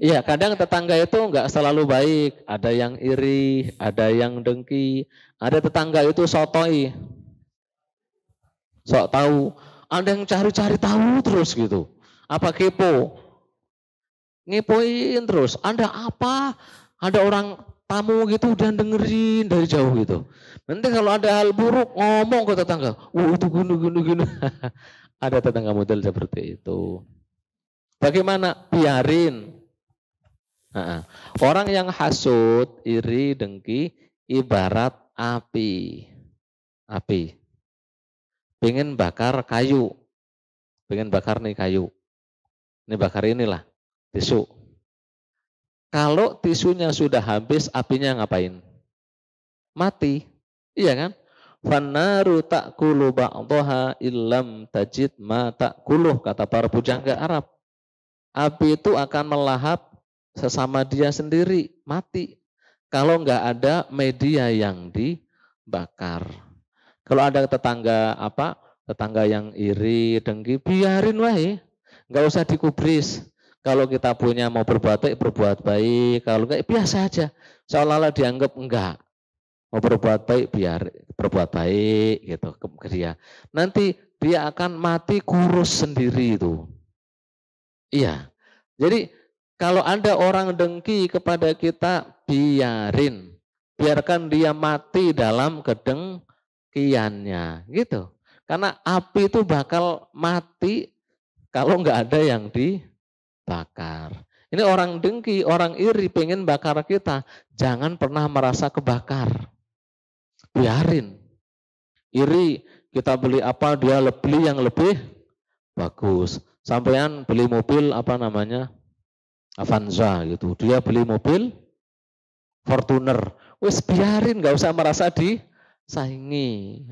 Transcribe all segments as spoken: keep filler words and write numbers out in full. Iya, kadang tetangga itu nggak selalu baik. Ada yang iri, ada yang dengki. Ada tetangga itu sotoi, sok tahu. Ada yang cari-cari tahu terus gitu. Apa kepo? Ngepoin terus. Ada apa? Ada orang tamu gitu dan dengerin dari jauh gitu. Nanti kalau ada hal buruk ngomong ke tetangga. Wah, itu gini-gini. Ada tetangga model seperti itu. Bagaimana? Biarin. Nah, orang yang hasud, iri, dengki ibarat api. Api. Pengen bakar kayu. Pengen bakar nih kayu. Ini bakar inilah, tisu. Kalau tisunya sudah habis, apinya ngapain? Mati. Iya kan? Fannaru ta'kulu ba'daha illam tajid ma ta'kuluh, kata para pujangga Arab. Api itu akan melahap sesama dia sendiri, mati. Kalau nggak ada media yang dibakar. Kalau ada tetangga apa, tetangga yang iri, dengki, biarin wae. Nggak usah dikubris. Kalau kita punya mau berbuat baik, berbuat baik. Kalau nggak, biasa aja. Seolah-olah dianggap enggak. Mau berbuat baik, biar berbuat baik gitu ke dia. Nanti dia akan mati kurus sendiri itu. Iya. Jadi kalau ada orang dengki kepada kita, biarin. Biarkan dia mati dalam kedengkiannya. Gitu. Karena api itu bakal mati kalau nggak ada yang dibakar. Ini orang dengki, orang iri pengen bakar kita. Jangan pernah merasa kebakar. Biarin. Iri, kita beli apa, dia beli yang lebih bagus. Sampean beli mobil apa namanya? Avanza gitu, dia beli mobil Fortuner, wes biarin, nggak usah merasa disaingi.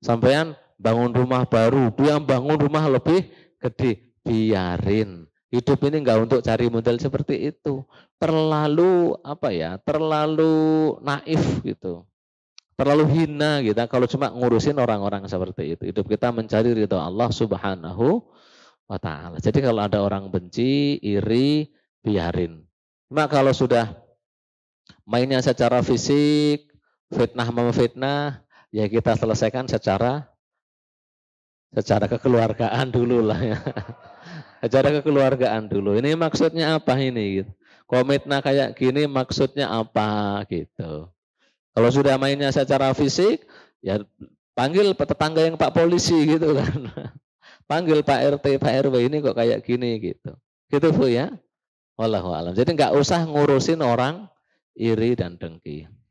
Sampean bangun rumah baru, dia bangun rumah lebih gede, biarin. Hidup ini nggak untuk cari modal seperti itu. Terlalu apa ya? Terlalu naif gitu, terlalu hina gitu. Kalau cuma ngurusin orang-orang seperti itu, hidup kita mencari ridho Allah Subhanahu wa ta'ala. Jadi kalau ada orang benci, iri, biarin. Cuma kalau sudah mainnya secara fisik, fitnah memfitnah, ya kita selesaikan secara secara kekeluargaan dulu lah ya. Secara kekeluargaan dulu. Ini maksudnya apa ini? Gitu. Komitmen kayak gini maksudnya apa gitu. Kalau sudah mainnya secara fisik, ya panggil tetangga yang Pak Polisi gitu kan. Panggil Pak R T, Pak R W, ini kok kayak gini gitu. Gitu Bu ya. Wallahu a'lam. Jadi nggak usah ngurusin orang iri dan dengki.